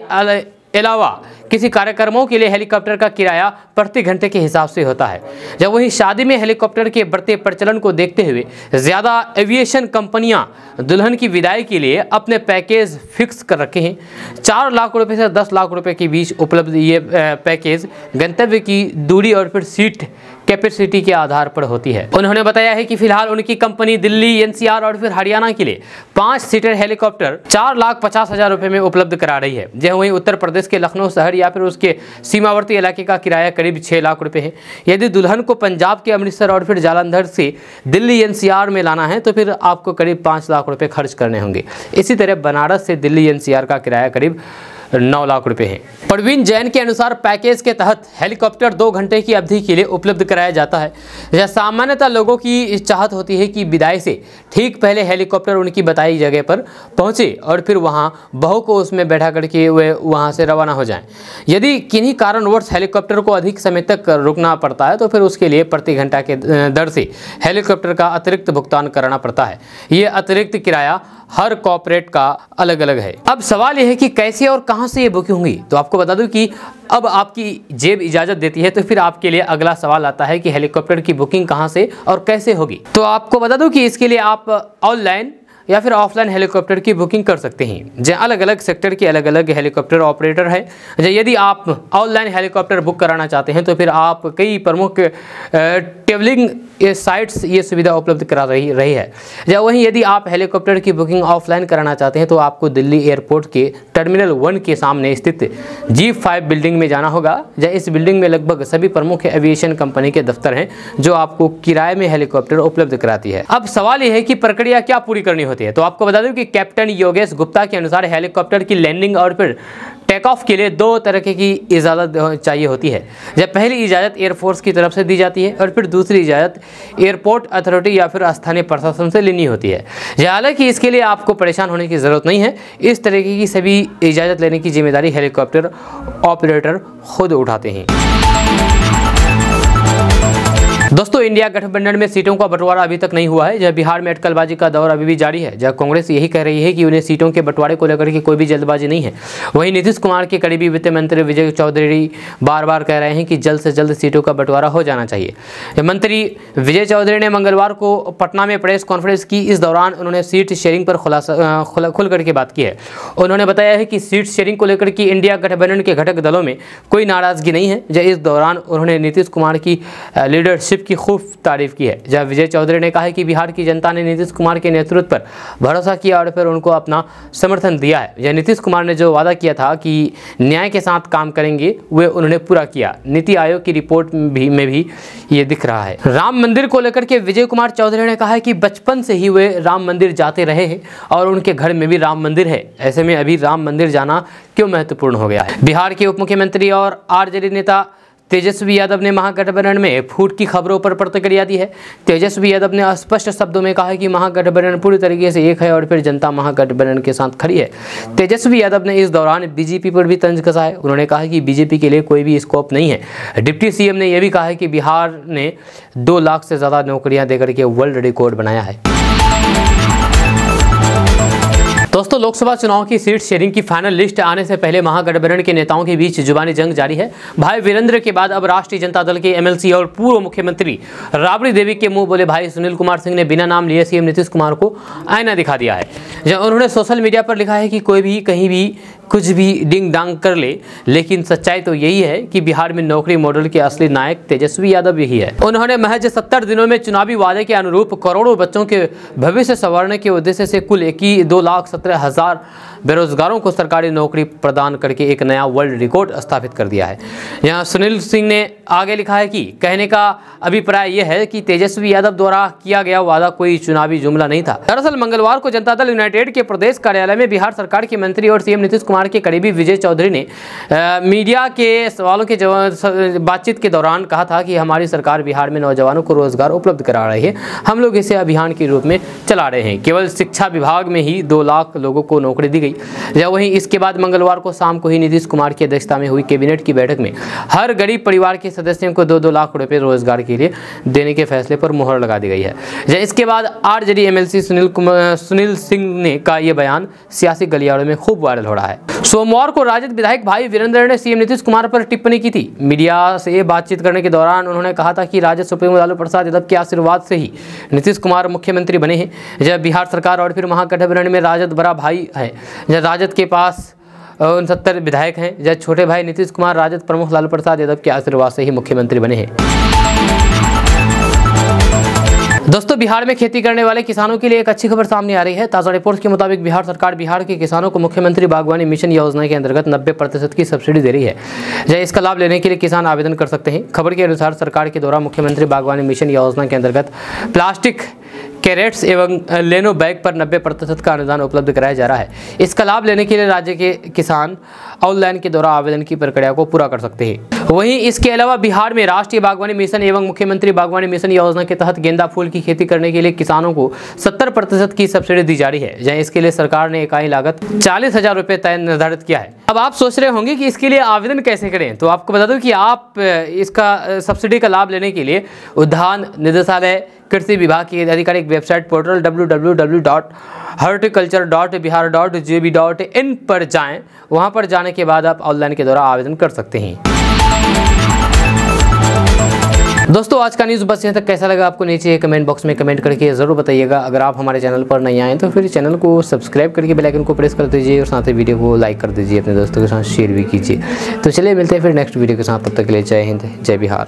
अलावा किसी कार्यक्रमों के लिए हेलीकॉप्टर का किराया प्रति घंटे के हिसाब से होता है। जब वहीं शादी में हेलीकॉप्टर के बढ़ते प्रचलन को देखते हुए ज़्यादा एविएशन कंपनियां दुल्हन की विदाई के लिए अपने पैकेज फिक्स कर रखे हैं। चार लाख रुपए से दस लाख रुपए के बीच उपलब्ध ये पैकेज गंतव्य की दूरी और फिर सीट कैपेसिटी के आधार पर होती है। उन्होंने बताया है कि फिलहाल उनकी कंपनी दिल्ली, एनसीआर और फिर हरियाणा के लिए पाँच सीटर हेलीकॉप्टर चार लाख पचास हजार रुपये में उपलब्ध करा रही है। जहाँ वहीं उत्तर प्रदेश के लखनऊ शहर या फिर उसके सीमावर्ती इलाके का किराया करीब छः लाख रुपए है। यदि दुल्हन को पंजाब के अमृतसर और फिर जालंधर से दिल्ली, एनसीआर में लाना है तो फिर आपको करीब पाँच लाख रुपये खर्च करने होंगे। इसी तरह बनारस से दिल्ली, एनसीआर का किराया करीब नौ लाख रुपए हैं। प्रवीण जैन के अनुसार पैकेज के तहत हेलीकॉप्टर दो घंटे की अवधि के लिए उपलब्ध कराया जाता है। यह सामान्यतः लोगों की चाहत होती है कि विदाई से ठीक पहले हेलीकॉप्टर उनकी बताई जगह पर पहुंचे और फिर वहां बहू को उसमें बैठा करके वे वहां से रवाना हो जाएं। यदि किन्हीं कारणवश हेलीकॉप्टर को अधिक समय तक रुकना पड़ता है तो फिर उसके लिए प्रति घंटा के दर से हेलीकॉप्टर का अतिरिक्त भुगतान कराना पड़ता है। ये अतिरिक्त किराया हर कॉर्पोरेट का अलग अलग है। अब सवाल यह है कि कैसे और कहाँ से ये बुक होंगी। तो आपको बता दूं कि अब आपकी जेब इजाज़त देती है तो फिर आपके लिए अगला सवाल आता है कि हेलीकॉप्टर की बुकिंग कहाँ से और कैसे होगी। तो आपको बता दूं कि इसके लिए आप ऑनलाइन या फिर ऑफलाइन हेलीकॉप्टर की बुकिंग कर सकते हैं। जहाँ अलग अलग सेक्टर के अलग अलग हेलीकॉप्टर ऑपरेटर है। यदि आप ऑनलाइन हेलीकॉप्टर बुक कराना चाहते हैं तो फिर आप कई प्रमुख ट्रेवलिंग साइट्स ये सुविधा उपलब्ध करा रही रही है। जहाँ वहीं यदि आप हेलीकॉप्टर की बुकिंग ऑफलाइन कराना चाहते हैं तो आपको दिल्ली एयरपोर्ट के टर्मिनल वन के सामने स्थित जी फाइव बिल्डिंग में जाना होगा। जहाँ इस बिल्डिंग में लगभग सभी प्रमुख एविएशन कंपनी के दफ्तर हैं जो आपको किराए में हेलीकॉप्टर उपलब्ध कराती है। अब सवाल यह है कि प्रक्रिया क्या पूरी करनी होती है। तो आपको बता दूं कि कैप्टन योगेश गुप्ता के अनुसार हेलीकॉप्टर की लैंडिंग और फिर टेक ऑफ के लिए दो तरह की इजाज़त चाहिए होती है। जब पहली इजाज़त एयरफोर्स की तरफ से दी जाती है और फिर दूसरी इजाज़त एयरपोर्ट अथॉरिटी या फिर स्थानीय प्रशासन से लेनी होती है। हालांकि इसके लिए आपको परेशान होने की ज़रूरत नहीं है। इस तरीके की सभी इजाज़त लेने की जिम्मेदारी हेलीकॉप्टर ऑपरेटर खुद उठाते हैं। दोस्तों, इंडिया गठबंधन में सीटों का बंटवारा अभी तक नहीं हुआ है। जब बिहार में अटकलबाजी का दौर अभी भी जारी है। जब कांग्रेस यही कह रही है कि उन्हें सीटों के बंटवारे को लेकर के कोई भी जल्दबाजी नहीं है, वहीं नीतीश कुमार के करीबी वित्त मंत्री विजय चौधरी बार बार कह रहे हैं कि जल्द से जल्द सीटों का बंटवारा हो जाना चाहिए। मंत्री विजय चौधरी ने मंगलवार को पटना में प्रेस कॉन्फ्रेंस की। इस दौरान उन्होंने सीट शेयरिंग पर खुलासा खुल करके बात की है। उन्होंने बताया है कि सीट शेयरिंग को लेकर के इंडिया गठबंधन के घटक दलों में कोई नाराजगी नहीं है। जब इस दौरान उन्होंने नीतीश कुमार की लीडरशिप की खूब तारीफ की है। जहां विजय चौधरी ने कहा है कि बिहार की जनता ने नीतीश कुमार के नेतृत्व पर भरोसा किया और फिर उनको अपना समर्थन दिया है। यह नीतीश कुमार ने जो वादा किया था कि न्याय के साथ काम करेंगे वे उन्होंने पूरा किया। नीति आयोग की रिपोर्ट भी में भी ये दिख रहा है। राम मंदिर को लेकर के विजय कुमार चौधरी ने कहा है कि बचपन से ही वे राम मंदिर जाते रहे हैं और उनके घर में भी राम मंदिर है। ऐसे में अभी राम मंदिर जाना क्यों महत्वपूर्ण हो गया है। बिहार के उप मुख्यमंत्री और आरजेडी नेता तेजस्वी यादव ने महागठबंधन में फूट की खबरों पर प्रतिक्रिया दी है। तेजस्वी यादव ने स्पष्ट शब्दों में कहा है कि महागठबंधन पूरी तरीके से एक है और फिर जनता महागठबंधन के साथ खड़ी है। तेजस्वी यादव ने इस दौरान बीजेपी पर भी तंज कसा है। उन्होंने कहा कि बीजेपी के लिए कोई भी स्कोप नहीं है। डिप्टी सीएम ने यह भी कहा है कि बिहार ने दो लाख से ज़्यादा नौकरियाँ देकर के वर्ल्ड रिकॉर्ड बनाया है। दोस्तों, लोकसभा चुनाव की सीट शेयरिंग की फाइनल लिस्ट आने से पहले महागठबंधन के नेताओं के बीच जुबानी जंग जारी है। भाई वीरेंद्र के बाद अब राष्ट्रीय जनता दल के एमएलसी और पूर्व मुख्यमंत्री राबड़ी देवी के मुंह बोले भाई सुनील कुमार सिंह ने बिना नाम लिए सीएम नीतीश कुमार को आईना दिखा दिया है। जब उन्होंने सोशल मीडिया पर लिखा है कि कोई भी कहीं भी कुछ भी डिंग डांग कर ले, लेकिन सच्चाई तो यही है कि बिहार में नौकरी मॉडल के असली नायक तेजस्वी यादव यही है। उन्होंने महज सत्तर दिनों में चुनावी वादे के अनुरूप करोड़ों बच्चों के भविष्य संवारने के उद्देश्य से कुल इक्कीस दो लाख सत्रह हजार बेरोजगारों को सरकारी नौकरी प्रदान करके एक नया वर्ल्ड रिकॉर्ड स्थापित कर दिया है। यहाँ सुनील सिंह ने आगे लिखा है कि कहने का अभिप्राय यह है कि तेजस्वी यादव द्वारा किया गया वादा कोई चुनावी जुमला नहीं था। दरअसल मंगलवार को जनता दल यूनाइटेड के प्रदेश कार्यालय में बिहार सरकार के मंत्री और सीएम नीतीश कुमार के करीबी विजय चौधरी ने आ, मीडिया के सवालों के बातचीत के दौरान कहा था कि हमारी सरकार बिहार में नौजवानों को रोजगार उपलब्ध करा रही है, हम लोग इसे अभियान के रूप में चला रहे हैं। केवल शिक्षा विभाग में ही दो लाख लोगों को नौकरी दी गई। जब वहीं इसके बाद मंगलवार को शाम को ही नीतीश कुमार की अध्यक्षता में हुई कैबिनेट की बैठक में हर गरीब परिवार के सदस्यों को दो दो लाख रुपए रोजगार के लिए देने के फैसले पर मुहर लगा दी गई है। इसके बाद आरजेडी एमएलसी सुनील सुनील सिंह ने का यह बयान सियासी गलियारों में खूब वायरल हो रहा है। सोमवार को राजद विधायक भाई वीरेंद्र ने सीएम नीतीश कुमार पर टिप्पणी की थी। मीडिया से बातचीत करने के दौरान उन्होंने कहा था कि राजद सुप्रीमो लालू प्रसाद यादव के आशीर्वाद से ही नीतीश कुमार मुख्यमंत्री बने हैं। जब बिहार सरकार और फिर महागठबंधन में राजद बड़ा भाई है। जब राजद के पास उनसत्तर विधायक हैं, जब छोटे भाई नीतीश कुमार राजद प्रमुख लालू प्रसाद यादव के आशीर्वाद से ही मुख्यमंत्री बने हैं। दोस्तों, बिहार में खेती करने वाले किसानों के लिए एक अच्छी खबर सामने आ रही है। ताज़ा रिपोर्ट्स के मुताबिक बिहार सरकार बिहार के किसानों को मुख्यमंत्री बागवानी मिशन योजना के अंतर्गत नब्बे प्रतिशत की सब्सिडी दे रही है। जय इसका लाभ लेने के लिए किसान आवेदन कर सकते हैं। खबर के अनुसार सरकार के द्वारा मुख्यमंत्री बागवानी मिशन योजना के अंतर्गत प्लास्टिक कैरेट्स एवं लेनो बैग पर नब्बे प्रतिशत का अनुदान उपलब्ध कराया जा रहा है। इसका लाभ लेने के लिए राज्य के किसान ऑनलाइन के द्वारा आवेदन की प्रक्रिया को पूरा कर सकते हैं। वहीं इसके अलावा बिहार में राष्ट्रीय बागवानी मिशन एवं मुख्यमंत्री बागवानी मिशन योजना के तहत गेंदा फूल की खेती करने के लिए किसानों को सत्तर प्रतिशत की सब्सिडी दी जा रही है। जहाँ इसके लिए सरकार ने इकाई लागत चालीस हजार रुपये तय निर्धारित किया है। अब आप सोच रहे होंगे कि इसके लिए आवेदन कैसे करें, तो आपको बता दूं कि आप इसका सब्सिडी का लाभ लेने के लिए उद्यान निदेशालय कृषि विभाग की आधिकारिक website portal W W W dot horticulture dot Bihar dot G O V dot in पर जाएं। वहां पर जाने के बाद आप ऑनलाइन के द्वारा आवेदन कर सकते हैं। दोस्तों, आज का न्यूज़ बस यहाँ तक। कैसा लगा आपको नीचे कमेंट बॉक्स में कमेंट करके ज़रूर बताइएगा। अगर आप हमारे चैनल पर नहीं आए तो फिर चैनल को सब्सक्राइब करके बेल आइकन को प्रेस कर दीजिए और साथ ही वीडियो को लाइक कर दीजिए, अपने दोस्तों के साथ शेयर भी कीजिए। तो चलिए मिलते हैं फिर नेक्स्ट वीडियो के साथ। तब तक के लिए जय हिंद, जय बिहार।